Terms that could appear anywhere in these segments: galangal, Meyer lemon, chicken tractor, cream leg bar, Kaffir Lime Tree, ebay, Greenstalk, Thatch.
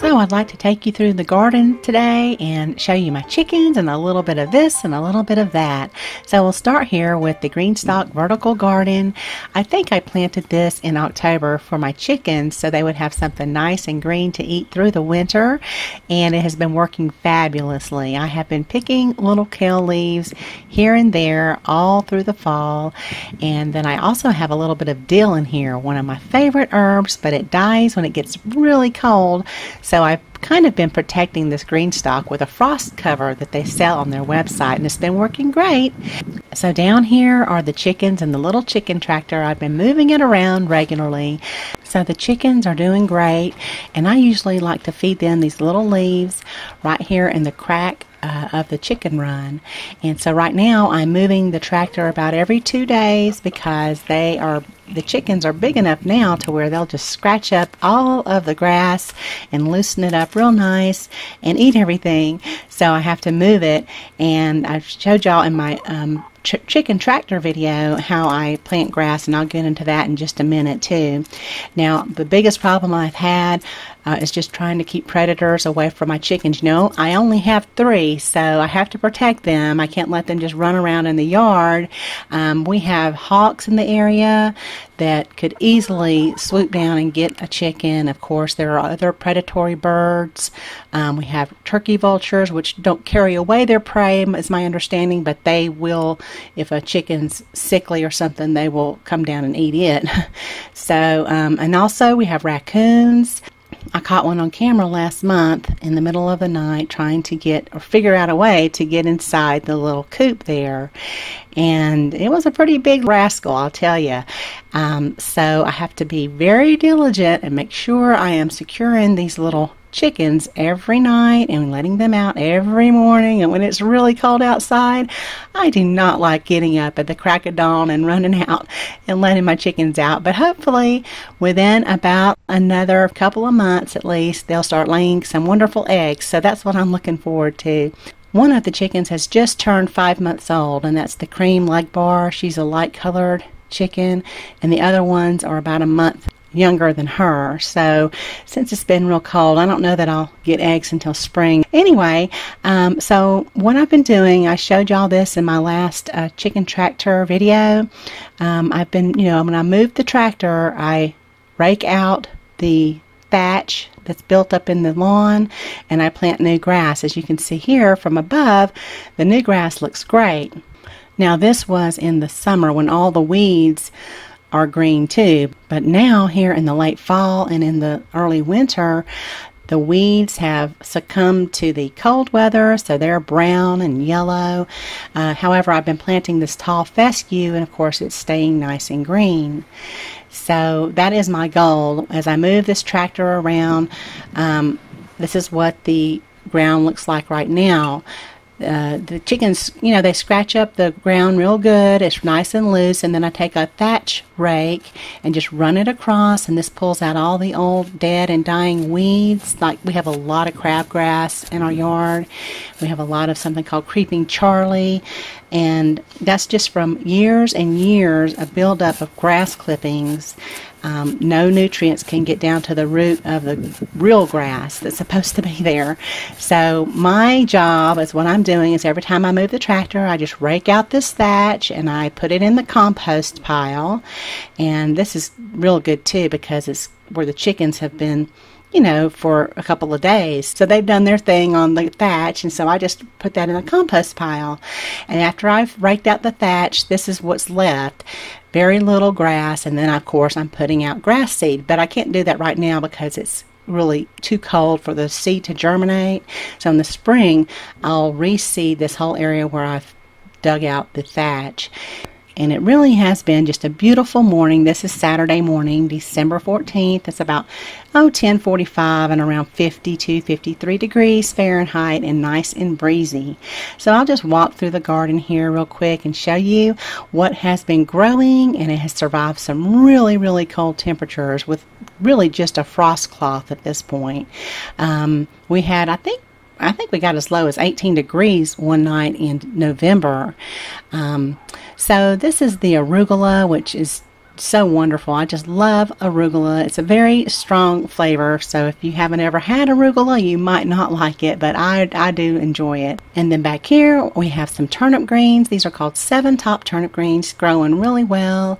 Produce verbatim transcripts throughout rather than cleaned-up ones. So I'd like to take you through the garden today and show you my chickens and a little bit of this and a little bit of that. So we'll start here with the Greenstalk vertical garden. I think I planted this in October for my chickens so they would have something nice and green to eat through the winter, and it has been working fabulously. I have been picking little kale leaves here and there all through the fall, and then I also have a little bit of dill in here, one of my favorite herbs, but it dies when it gets really cold. So So I've kind of been protecting this Greenstalk with a frost cover that they sell on their website, and it's been working great. So down here are the chickens and the little chicken tractor. I've been moving it around regularly. So the chickens are doing great, and I usually like to feed them these little leaves right here in the crack Uh, of the chicken run. And so right now I'm moving the tractor about every two days because they are the chickens are big enough now to where they'll just scratch up all of the grass and loosen it up real nice and eat everything. So I have to move it, and I've showed y'all in my um, Ch chicken tractor video how I plant grass, and I'll get into that in just a minute too. Now the biggest problem I've had uh, is just trying to keep predators away from my chickens. You know, I only have three, so I have to protect them. I can't let them just run around in the yard. Um, we have hawks in the area that could easily swoop down and get a chicken. Of course, there are other predatory birds. Um, we have turkey vultures, which don't carry away their prey, is my understanding, but they will, if a chicken's sickly or something, they will come down and eat it. So, um, and also we have raccoons. I caught one on camera last month in the middle of the night trying to get or figure out a way to get inside the little coop there, and it was a pretty big rascal, I'll tell you. Um, so I have to be very diligent and make sure I am securing these little chickens every night and letting them out every morning. And when it's really cold outside, I do not like getting up at the crack of dawn and running out and letting my chickens out. But hopefully within about another couple of months at least, they'll start laying some wonderful eggs. So that's what I'm looking forward to. One of the chickens has just turned five months old, and that's the cream leg bar. She's a light colored chicken, and the other ones are about a month younger than her. So since it's been real cold, I don't know that I'll get eggs until spring anyway. Um, so what I've been doing, I showed y'all this in my last uh, chicken tractor video. um, I've been, you know, when I move the tractor, I rake out the thatch that's built up in the lawn, and I plant new grass. As you can see here from above, the new grass looks great. Now this was in the summer when all the weeds are green too, but now here in the late fall and in the early winter, the weeds have succumbed to the cold weather, so they're brown and yellow. Uh, however, I've been planting this tall fescue, and of course it's staying nice and green. So that is my goal. As I move this tractor around, um, this is what the ground looks like right now. Uh, the chickens, you know, they scratch up the ground real good. It's nice and loose, and then I take a thatch rake and just run it across, and this pulls out all the old dead and dying weeds. Like, we have a lot of crabgrass in our yard. We have a lot of something called creeping Charlie, and that's just from years and years of buildup of grass clippings. Um, no nutrients can get down to the root of the real grass that's supposed to be there. So my job is, what I'm doing is every time I move the tractor, I just rake out this thatch and I put it in the compost pile. And this is real good too because it's where the chickens have been, you know, for a couple of days. So they've done their thing on the thatch, and so I just put that in the compost pile. And after I've raked out the thatch, this is what's left. Very little grass, and then of course I'm putting out grass seed, but I can't do that right now because it's really too cold for the seed to germinate. So in the spring, I'll reseed this whole area where I've dug out the thatch. And it really has been just a beautiful morning. This is Saturday morning, December fourteenth. It's about oh ten forty-five and around fifty-two, fifty-three degrees Fahrenheit and nice and breezy. So I'll just walk through the garden here real quick and show you what has been growing, and it has survived some really, really cold temperatures with really just a frost cloth at this point. Um, we had, I think, I think we got as low as eighteen degrees one night in November. Um, so this is the arugula, which is so wonderful. I just love arugula. It's a very strong flavor, so if you haven't ever had arugula, you might not like it, but I, I do enjoy it. And then back here, we have some turnip greens. These are called seven top turnip greens, growing really well.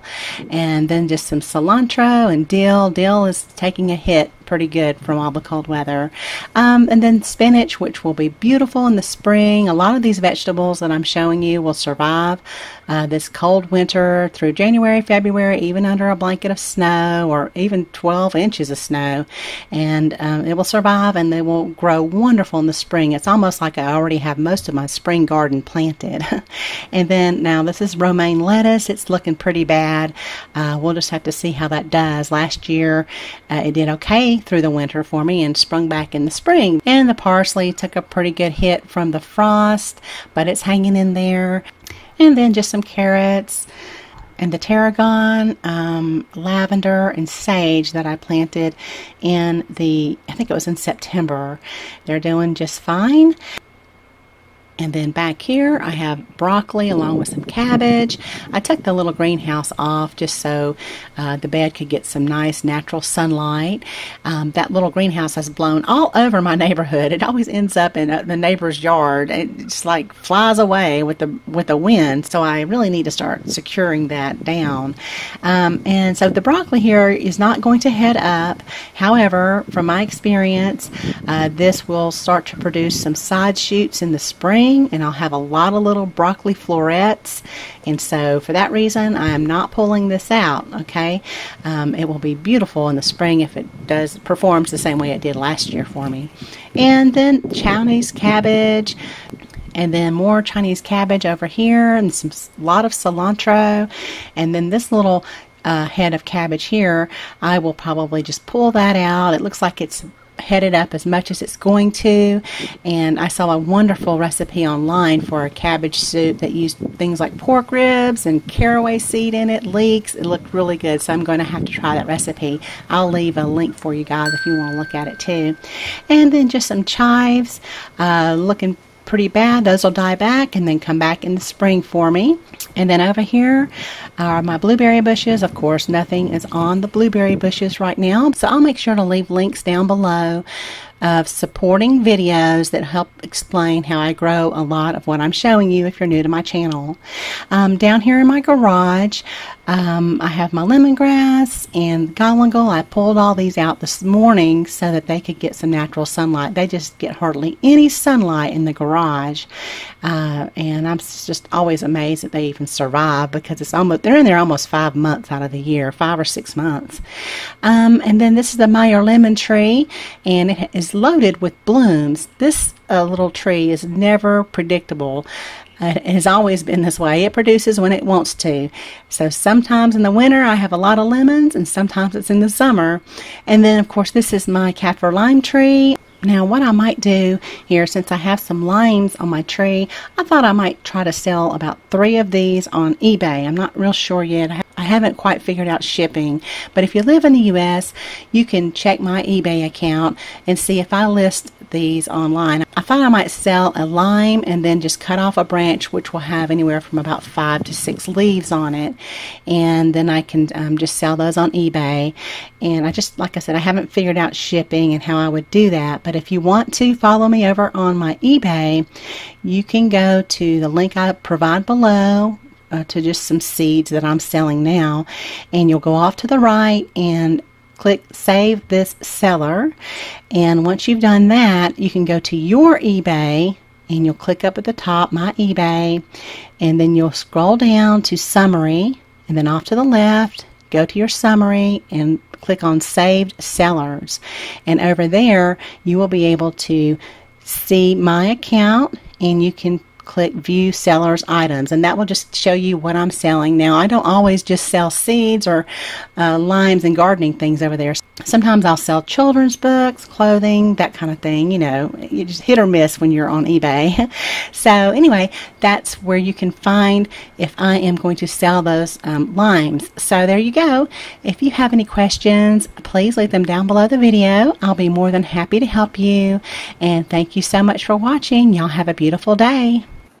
And then just some cilantro and dill. Dill is taking a hit pretty good from all the cold weather. Um, and then spinach, which will be beautiful in the spring. A lot of these vegetables that I'm showing you will survive uh, this cold winter through January, February, even under a blanket of snow or even twelve inches of snow. And um, it will survive and they will grow wonderful in the spring. It's almost like I already have most of my spring garden planted. And then now this is romaine lettuce. It's looking pretty bad. Uh, we'll just have to see how that does. Last year uh, it did okay through the winter for me and sprung back in the spring. And the parsley took a pretty good hit from the frost, but it's hanging in there. And then just some carrots and the tarragon, um, lavender and sage that I planted in the, I think it was in September. They're doing just fine. And then back here I have broccoli along with some cabbage. I took the little greenhouse off just so uh, the bed could get some nice natural sunlight. Um, that little greenhouse has blown all over my neighborhood. It always ends up in uh, the neighbor's yard. It just like flies away with the with the wind, so I really need to start securing that down. Um, and so the broccoli here is not going to head up. However, from my experience, uh, this will start to produce some side shoots in the spring. And I'll have a lot of little broccoli florets, and so for that reason I am not pulling this out. Okay, um, it will be beautiful in the spring if it does performs the same way it did last year for me. And then Chinese cabbage, and then more Chinese cabbage over here, and some lot of cilantro. And then this little uh, head of cabbage here, I will probably just pull that out. It looks like it's headed up as much as it's going to. And I saw a wonderful recipe online for a cabbage soup that used things like pork ribs and caraway seed in it, leeks. It looked really good, so I'm going to have to try that recipe. I'll leave a link for you guys if you want to look at it too. And then just some chives, uh, looking pretty bad. Those will die back and then come back in the spring for me. And then over here are my blueberry bushes. Of course, nothing is on the blueberry bushes right now, so I'll make sure to leave links down below of supporting videos that help explain how I grow a lot of what I'm showing you if you're new to my channel. Um, down here in my garage, um, I have my lemongrass and galangal. I pulled all these out this morning so that they could get some natural sunlight. They just get hardly any sunlight in the garage, uh, and I'm just always amazed that they even survive, because it's almost, they're in there almost five months out of the year, five or six months. Um, and then this is the Meyer lemon tree, and it is loaded with blooms. This uh, little tree is never predictable. Uh, it has always been this way. It produces when it wants to. So sometimes in the winter I have a lot of lemons, and sometimes it's in the summer. And then of course this is my Kaffir lime tree. Now what I might do here, since I have some limes on my tree, I thought I might try to sell about three of these on eBay. I'm not real sure yet. I I haven't quite figured out shipping, but if you live in the U S, you can check my eBay account and see if I list these online. I thought I might sell a lime and then just cut off a branch, which will have anywhere from about five to six leaves on it, and then I can um, just sell those on eBay. And I just, like I said, I haven't figured out shipping and how I would do that, but if you want to follow me over on my eBay, you can go to the link I provide below Uh, to just some seeds that I'm selling now, and you'll go off to the right and click Save This Seller. And once you've done that, you can go to your eBay and you'll click up at the top, My eBay, and then you'll scroll down to Summary, and then off to the left go to your summary and click on Saved Sellers. And over there you will be able to see my account, and you can click View Sellers Items, and that will just show you what I'm selling. Now I don't always just sell seeds or uh, limes and gardening things over there. Sometimes I'll sell children's books, clothing, that kind of thing. You know, you just hit or miss when you're on eBay. So anyway, that's where you can find if I am going to sell those um, limes. So there you go. If you have any questions, please leave them down below the video. I'll be more than happy to help you. And thank you so much for watching. Y'all have a beautiful day.